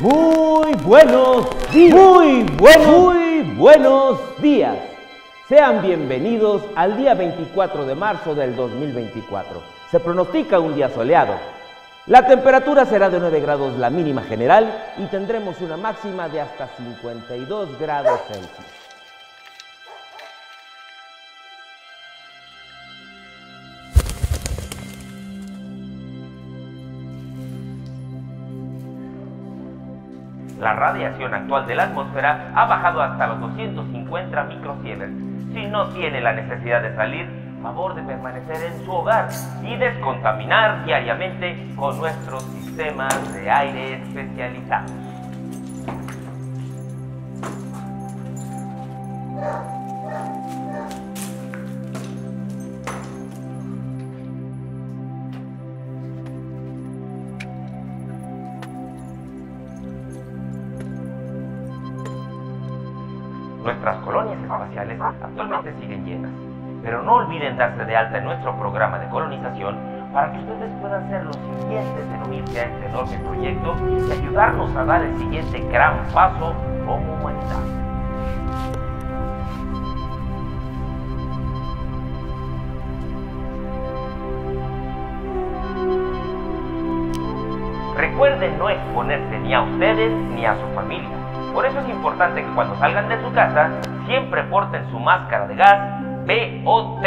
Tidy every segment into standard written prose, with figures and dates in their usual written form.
Muy buenos días. Sean bienvenidos al día 24 de marzo del 2024. Se pronostica un día soleado. La temperatura será de 9 grados la mínima general y tendremos una máxima de hasta 52 grados Celsius. La radiación actual de la atmósfera ha bajado hasta los 250 microsieverts. Si no tiene la necesidad de salir, favor de permanecer en su hogar y descontaminar diariamente con nuestros sistemas de aire especializados. Nuestras colonias espaciales actualmente siguen llenas, pero no olviden darse de alta en nuestro programa de colonización para que ustedes puedan ser los siguientes en unirse a este enorme proyecto y ayudarnos a dar el siguiente gran paso como humanidad. Recuerden no exponerse ni a ustedes ni a su familia. Por eso es importante que cuando salgan de su casa, siempre porten su máscara de gas BOT.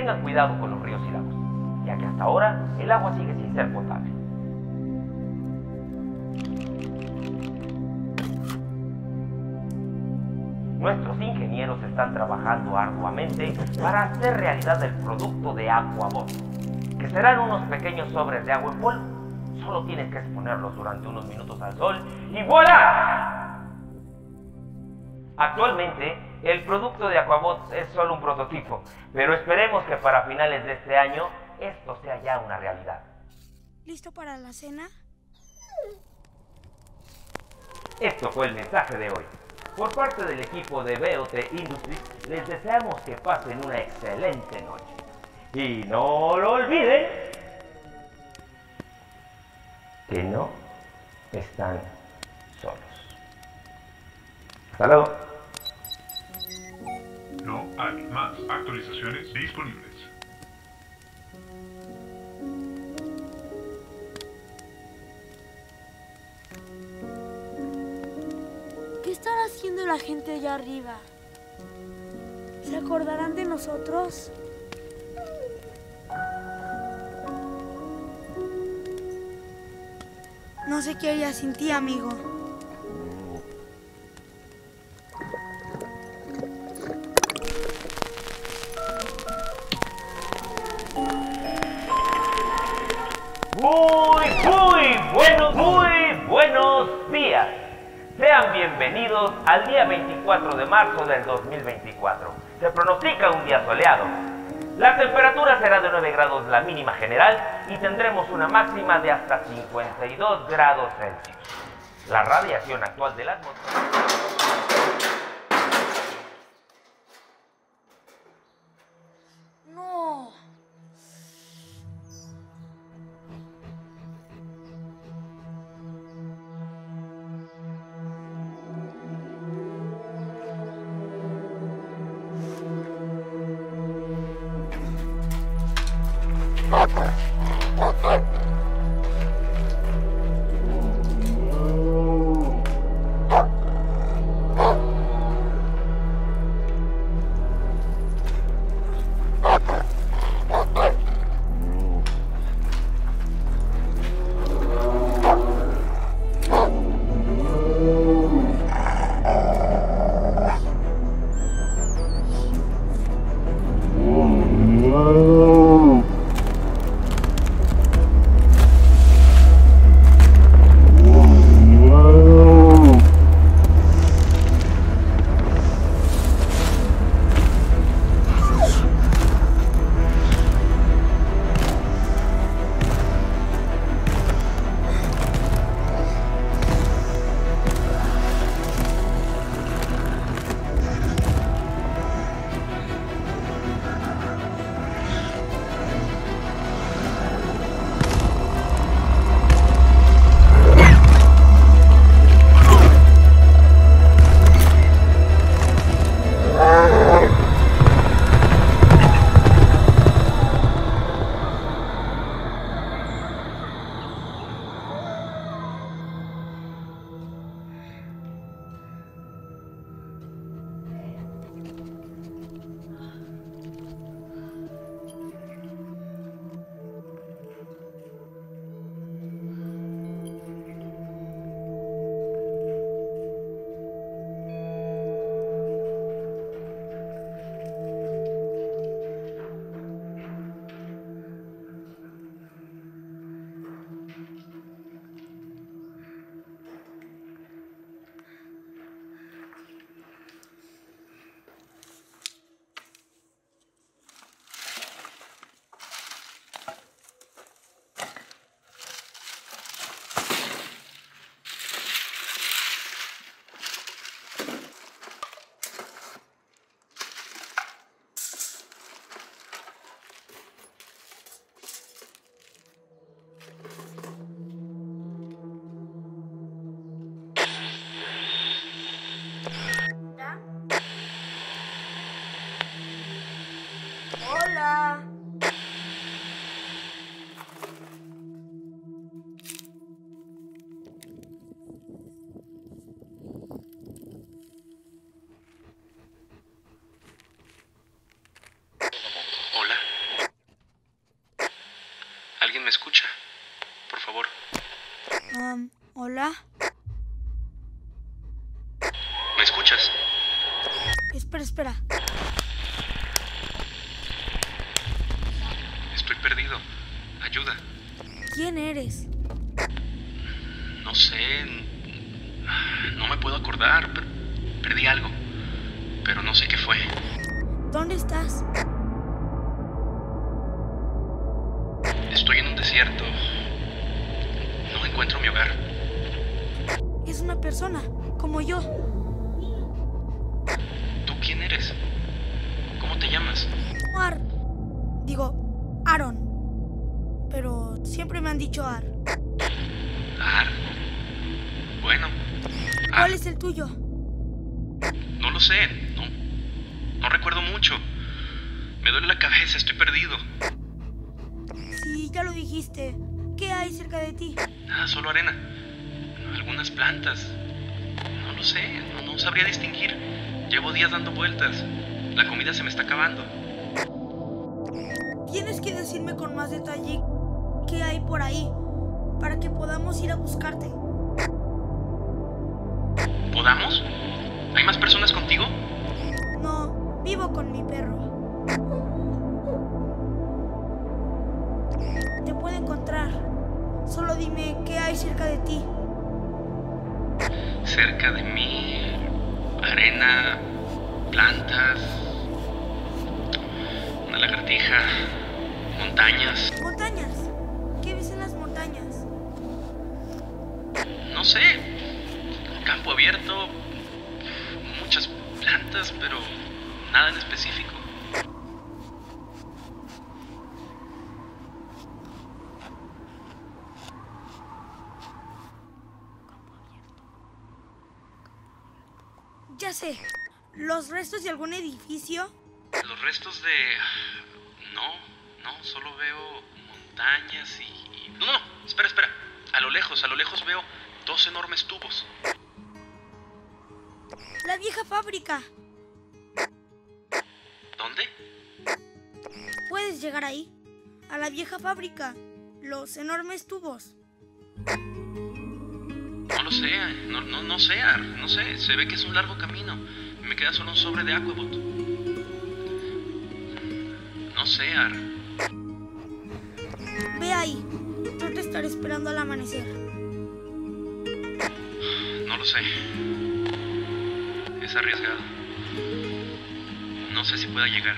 Tengan cuidado con los ríos y lagos, ya que hasta ahora el agua sigue sin ser potable. Nuestros ingenieros están trabajando arduamente para hacer realidad el producto de AquaBot, que serán unos pequeños sobres de agua en polvo. Solo tienes que exponerlos durante unos minutos al sol y ¡voilà! Actualmente, el producto de AquaBot es solo un prototipo, pero esperemos que para finales de este año esto sea ya una realidad. ¿Listo para la cena? Esto fue el mensaje de hoy. Por parte del equipo de BOT Industries, les deseamos que pasen una excelente noche. Y no lo olviden, que no están solos. Hasta luego. No hay más actualizaciones disponibles. ¿Qué estará haciendo la gente allá arriba? ¿Se acordarán de nosotros? No sé qué haría sin ti, amigo. Muy buenos días. Sean bienvenidos al día 24 de marzo del 2024. Se pronostica un día soleado. La temperatura será de 9 grados la mínima general y tendremos una máxima de hasta 52 grados Celsius. La radiación actual de la atmósfera... ¿Alguien me escucha? Por favor. ¿Hola? ¿Me escuchas? Espera. Estoy perdido. Ayuda. ¿Quién eres? No sé. No me puedo acordar. Perdí algo. Pero no sé qué fue. ¿Dónde estás? Estoy en un desierto. No encuentro mi hogar. Es una persona, como yo. ¿Tú quién eres? ¿Cómo te llamas? Aaron. Pero siempre me han dicho Ar. Bueno. ¿Cuál es el tuyo? No lo sé. No recuerdo mucho. Me duele la cabeza, estoy perdido. Sí, ya lo dijiste. ¿Qué hay cerca de ti? Nada, solo arena. Algunas plantas. No lo sé, no sabría distinguir. Llevo días dando vueltas. La comida se me está acabando. Tienes que decirme con más detalle qué hay por ahí, para que podamos ir a buscarte. ¿Podamos? ¿Hay más personas contigo? No, vivo con mi perro. Te puedo encontrar. Solo dime qué hay cerca de ti. Cerca de mí... arena... plantas... una lagartija... montañas... ¿Montañas? ¿Qué ves en las montañas? No sé... campo abierto... muchas plantas, pero... nada en específico. Ya sé. ¿Los restos de algún edificio? Los restos de... No, solo veo montañas y... No, espera. A lo lejos veo dos enormes tubos. La vieja fábrica. ¿Dónde? ¿Puedes llegar ahí? A la vieja fábrica. Los enormes tubos. No sé, se ve que es un largo camino. Me queda solo un sobre de AquaBot. No sé, Ar. Ve ahí, yo te estaré esperando al amanecer. No lo sé. Es arriesgado. No sé si pueda llegar.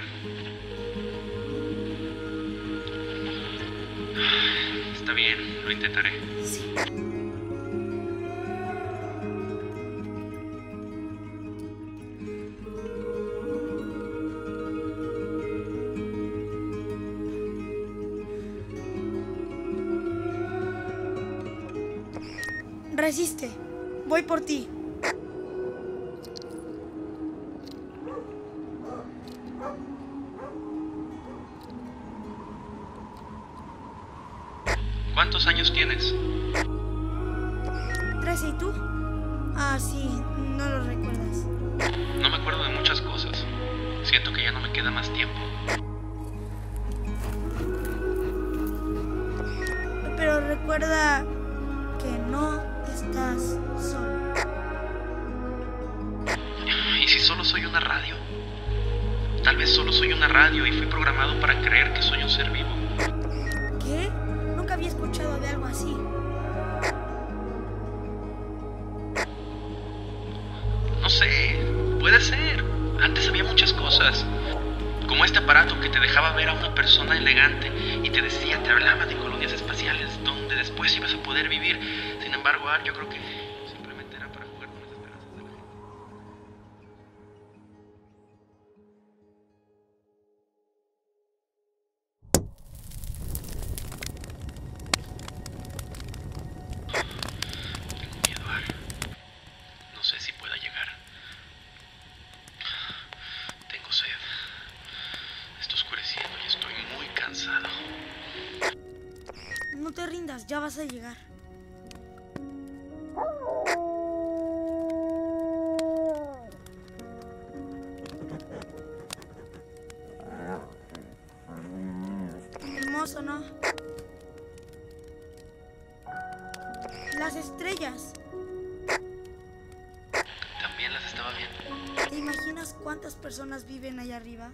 Está bien, lo intentaré. Sí. Resiste. Voy por ti. ¿Cuántos años tienes? 13, ¿y tú? Sí, no lo recuerdas. No me acuerdo de muchas cosas. Siento que ya no me queda más tiempo. Pero recuerda que no... estás solo. ¿Y si solo soy una radio? Tal vez solo soy una radio y fui programado para creer que soy un ser vivo. ¿Qué? Nunca había escuchado de algo así. No sé, puede ser. Antes había muchas cosas. Como este aparato que te dejaba ver a una persona elegante y te decía, te hablaba de colonias espaciales donde después ibas a poder vivir. Sin embargo, yo creo que simplemente era para jugar con las esperanzas de la gente. Tengo miedo, no sé si pueda llegar. Tengo sed. Está oscureciendo y estoy muy cansado. No te rindas, ya vas a llegar. Hermoso, ¿no? las estrellas. También las estaba viendo. ¿Te imaginas cuántas personas viven allá arriba?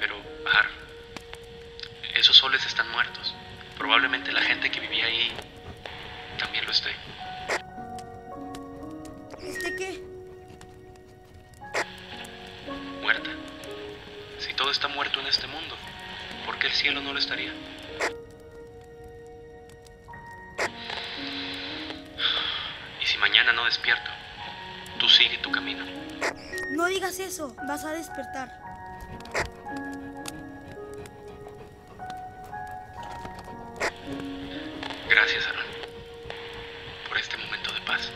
Pero, Har, esos soles están muertos. Probablemente la gente que vivía ahí también lo esté. ¿Este qué? Muerta. Si todo está muerto en este mundo, ¿por qué el cielo no lo estaría? Y si mañana no despierto, tú sigue tu camino. No digas eso, vas a despertar. Gracias, Aaron, por este momento de paz.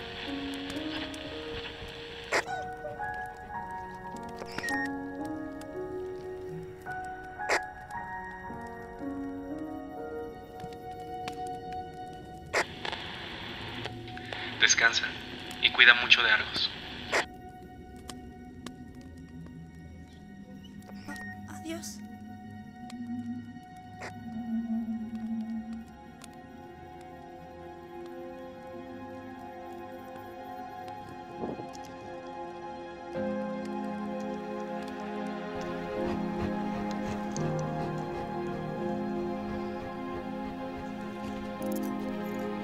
Descansa y cuida mucho de Argos. Adiós.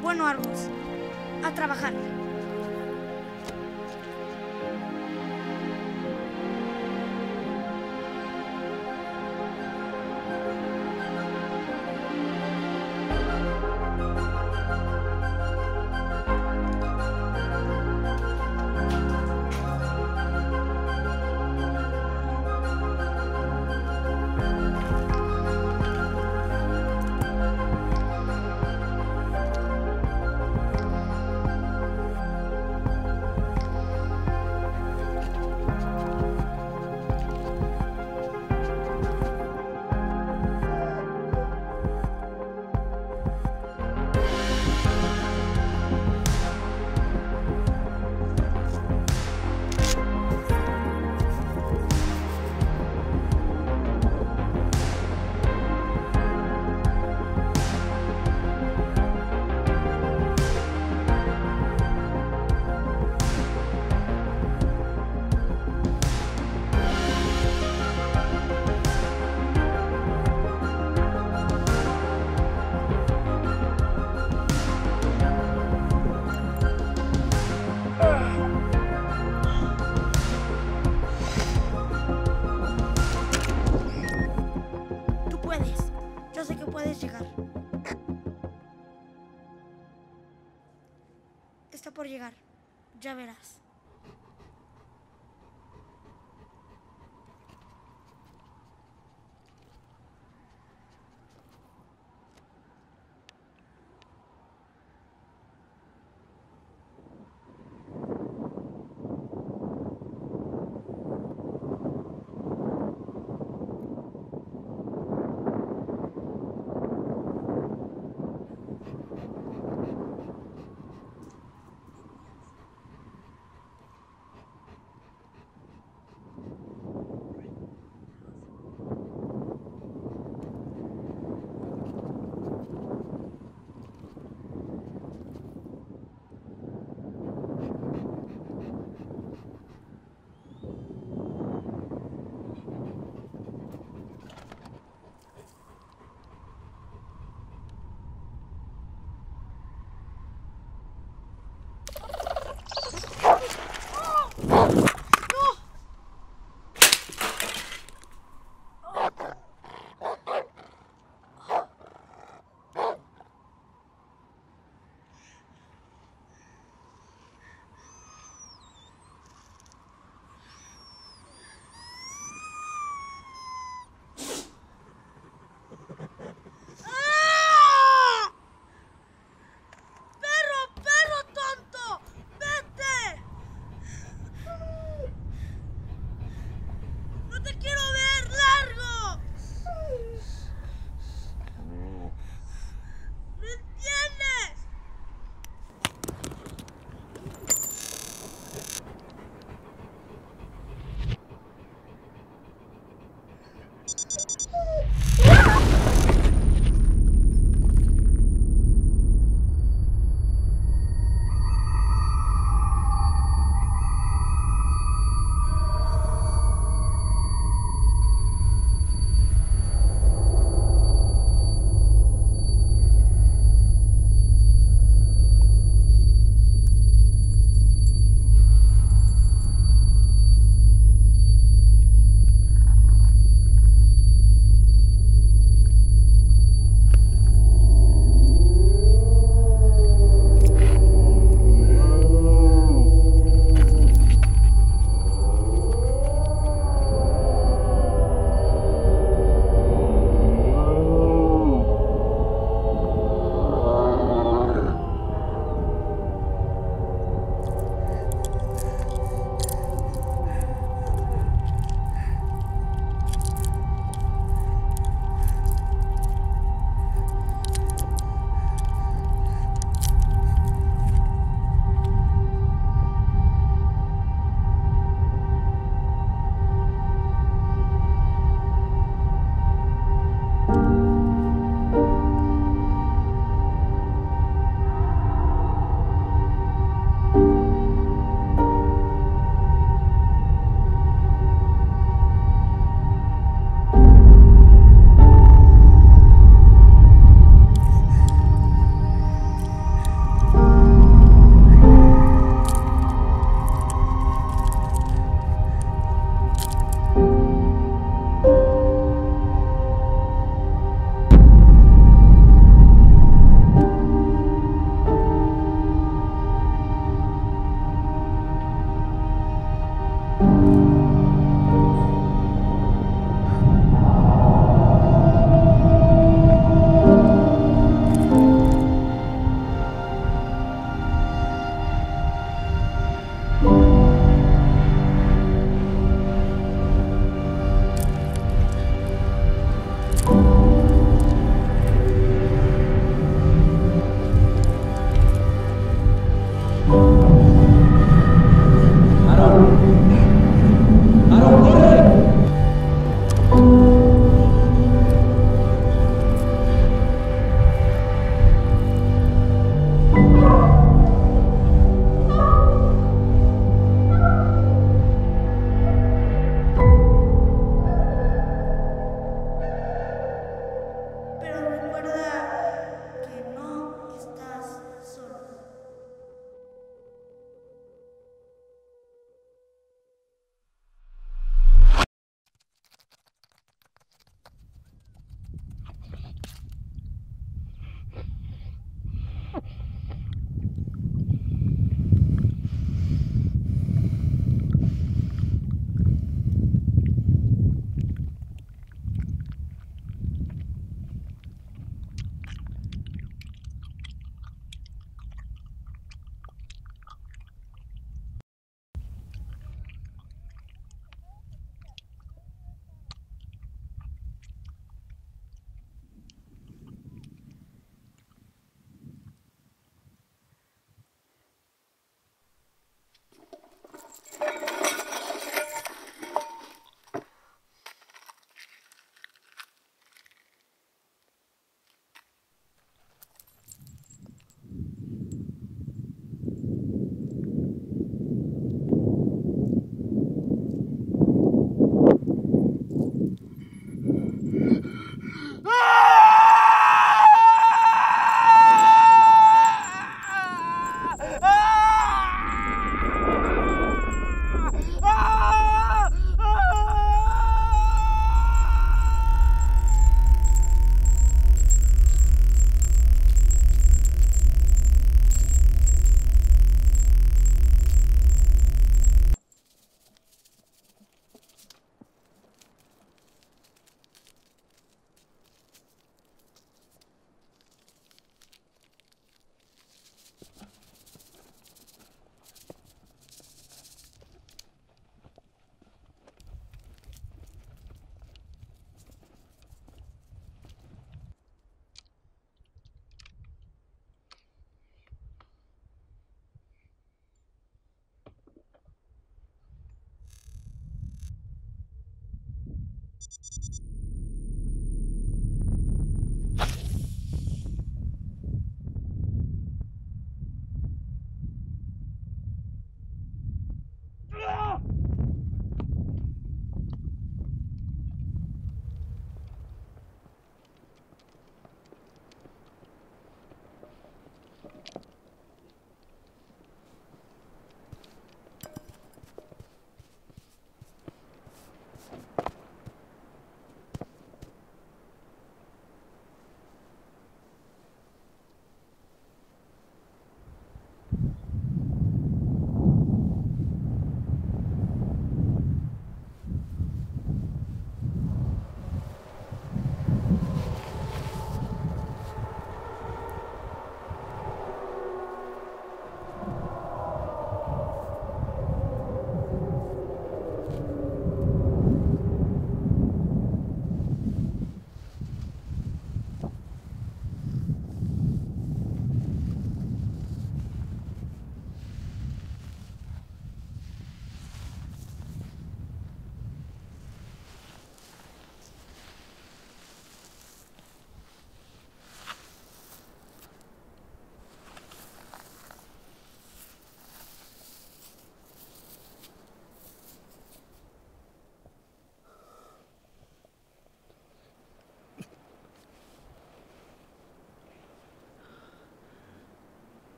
Bueno, Argos, a trabajar. Está por llegar, ya verás.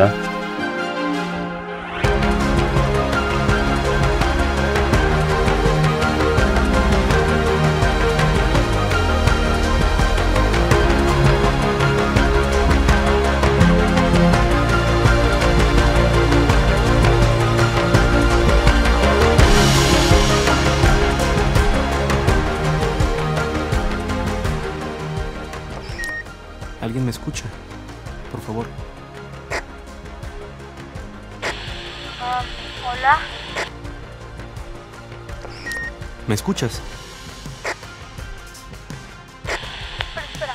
tabla. ¿Alguien me escucha? Por favor. Hola. ¿Me escuchas? Espera.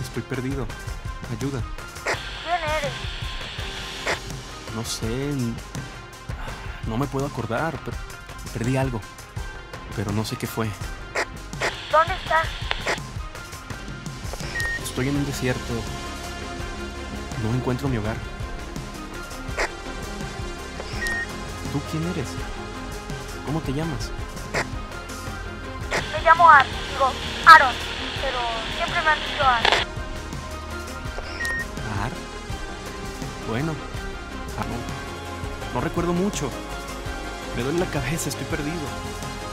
Estoy perdido. Ayuda. ¿Quién eres? No sé. No me puedo acordar. Perdí algo. Pero no sé qué fue. ¿Dónde estás? Estoy en un desierto. No encuentro mi hogar. ¿Tú quién eres? ¿Cómo te llamas? Me llamo Aaron, Aaron, pero siempre me han dicho Aaron. ¿Ar? Bueno, Aaron. No recuerdo mucho. Me duele la cabeza, estoy perdido.